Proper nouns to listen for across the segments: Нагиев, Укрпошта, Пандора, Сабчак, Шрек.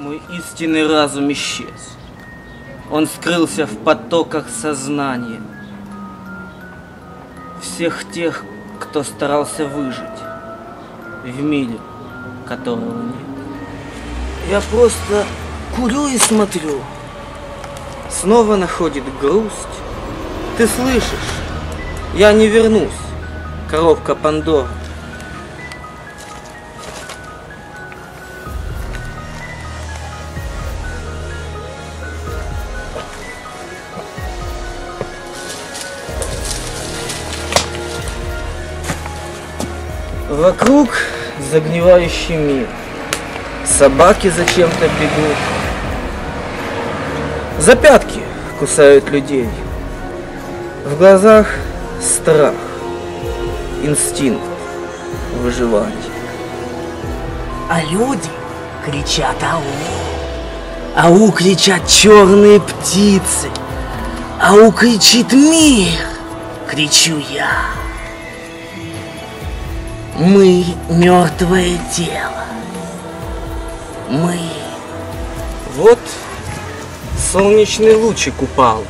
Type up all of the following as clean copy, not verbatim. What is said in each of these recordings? мой истинный разум исчез. Он скрылся в потоках сознания всех тех, кто старался выжить в мире, которого нет. Я просто курю и смотрю. Снова находит грусть. Ты слышишь? Я не вернусь. Коробка Пандора. Вокруг загнивающий мир. Собаки зачем-то бегут. За пятки кусают людей. В глазах страх, инстинкт выживать. А люди кричат «Ау!». «Ау!» кричат черные птицы. «Ау!» кричит мир. Кричу я. Мы мертвое тело. Мы. Вот солнечный лучик упал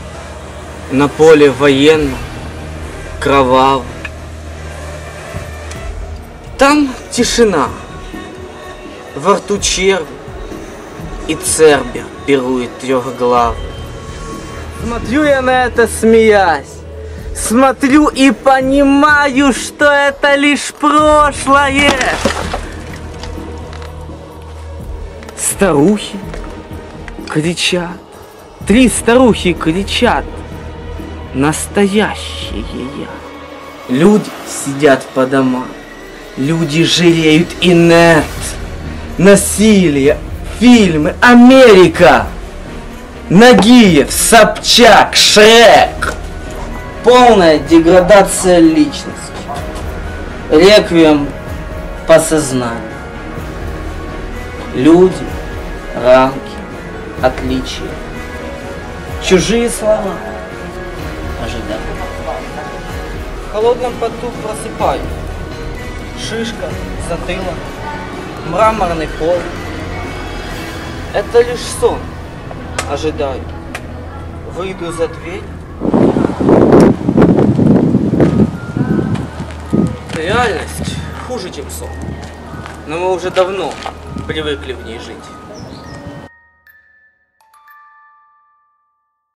на поле военно, кроваво. Там тишина. Во рту червь и цербер пирует трехглав. Смотрю я на это, смеясь. Смотрю и понимаю, что это лишь прошлое. Старухи кричат. Три старухи кричат. Настоящее я. Люди сидят по домам. Люди жалеют инет. Насилие, фильмы, Америка. Нагиев, Сабчак, Шрек. Полная деградация личности. Реквием по сознанию. Люди, рамки, отличия. Чужие слова. Ожидание. В холодном поту просыпаю. Шишка, затылок, мраморный пол. Это лишь сон. Ожидаю. Выйду за дверь. Реальность хуже, чем сон, но мы уже давно привыкли в ней жить.